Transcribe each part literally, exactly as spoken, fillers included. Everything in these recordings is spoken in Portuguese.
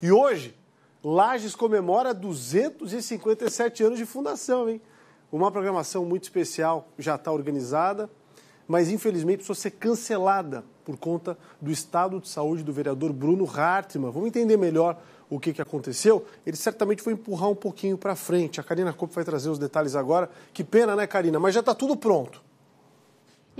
E hoje, Lages comemora duzentos e cinquenta e sete anos de fundação, hein? Uma programação muito especial já está organizada, mas infelizmente precisou ser cancelada por conta do estado de saúde do vereador Bruno Hartmann. Vamos entender melhor o que, que aconteceu. Ele certamente foi empurrar um pouquinho para frente. A Karina Coppo vai trazer os detalhes agora. Que pena, né, Karina? Mas já está tudo pronto.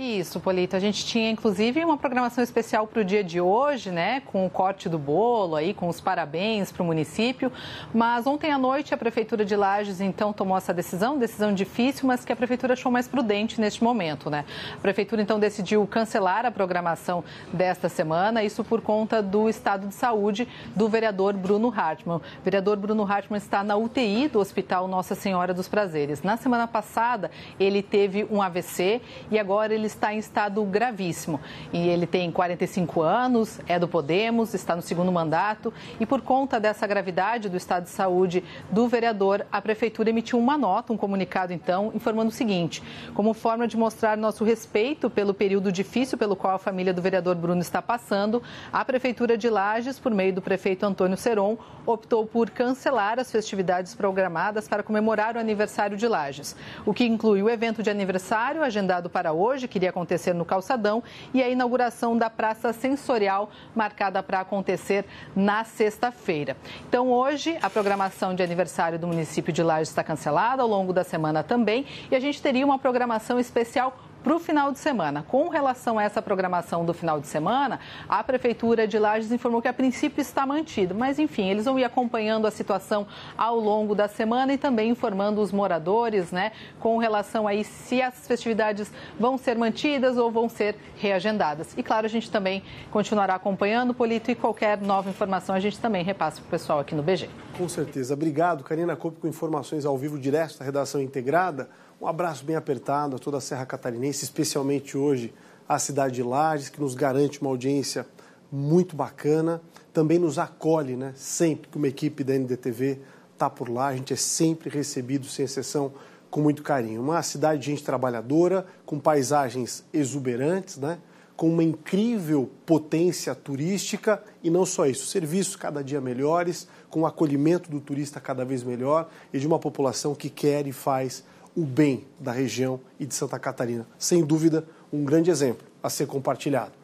Isso, Polito. A gente tinha, inclusive, uma programação especial para o dia de hoje, né? Com o corte do bolo, aí, com os parabéns para o município. Mas ontem à noite a Prefeitura de Lages, então, tomou essa decisão, decisão difícil, mas que a Prefeitura achou mais prudente neste momento, né? A Prefeitura, então, decidiu cancelar a programação desta semana, isso por conta do estado de saúde do vereador Bruno Hartmann. O vereador Bruno Hartmann está na U T I do Hospital Nossa Senhora dos Prazeres. Na semana passada, ele teve um A V C e agora ele está em estado gravíssimo e ele tem quarenta e cinco anos, é do Podemos, está no segundo mandato e por conta dessa gravidade do estado de saúde do vereador, a Prefeitura emitiu uma nota, um comunicado então, informando o seguinte: como forma de mostrar nosso respeito pelo período difícil pelo qual a família do vereador Bruno está passando, a Prefeitura de Lages, por meio do prefeito Antônio Seron, optou por cancelar as festividades programadas para comemorar o aniversário de Lages, o que inclui o evento de aniversário agendado para hoje, que iria acontecer no Calçadão, e a inauguração da Praça Sensorial, marcada para acontecer na sexta-feira. Então, hoje, a programação de aniversário do município de Lages está cancelada, ao longo da semana também, e a gente teria uma programação especial para o final de semana. Com relação a essa programação do final de semana, a Prefeitura de Lages informou que a princípio está mantido, mas enfim, eles vão ir acompanhando a situação ao longo da semana e também informando os moradores, né, com relação aí se as festividades vão ser mantidas ou vão ser reagendadas. E claro, a gente também continuará acompanhando, Polito, e qualquer nova informação a gente também repassa para o pessoal aqui no B G. Com certeza. Obrigado, Karina Coppo, com informações ao vivo direto da redação integrada. Um abraço bem apertado a toda a Serra Catarinense, especialmente hoje à cidade de Lages, que nos garante uma audiência muito bacana. Também nos acolhe, né? Sempre que uma equipe da N D T V está por lá, a gente é sempre recebido, sem exceção, com muito carinho. Uma cidade de gente trabalhadora, com paisagens exuberantes, né? Com uma incrível potência turística e não só isso, serviços cada dia melhores, com o acolhimento do turista cada vez melhor e de uma população que quer e faz o bem da região e de Santa Catarina. Sem dúvida, um grande exemplo a ser compartilhado.